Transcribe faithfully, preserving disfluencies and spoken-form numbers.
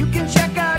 You can check out